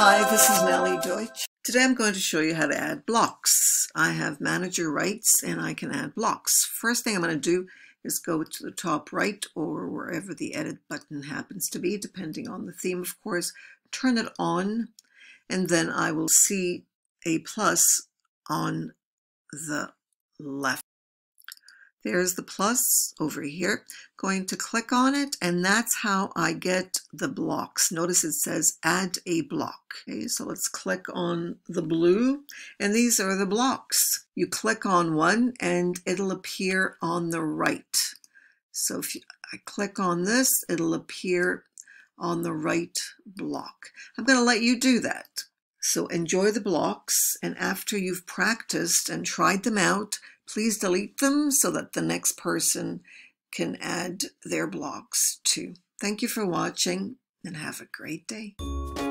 Hi, this is Nellie Deutsch. Today I'm going to show you how to add blocks. I have manager rights and I can add blocks. First thing I'm going to do is go to the top right or wherever the edit button happens to be, depending on the theme, of course. Turn it on and then I will see a plus on the left. There's the plus over here. Going to click on it, and that's how I get the blocks. Notice it says add a block. Okay, so let's click on the blue, and these are the blocks. You click on one, and it'll appear on the right. So if I click on this, it'll appear on the right block. I'm going to let you do that. So enjoy the blocks, and after you've practiced and tried them out, please delete them so that the next person can add their blocks too. Thank you for watching and have a great day.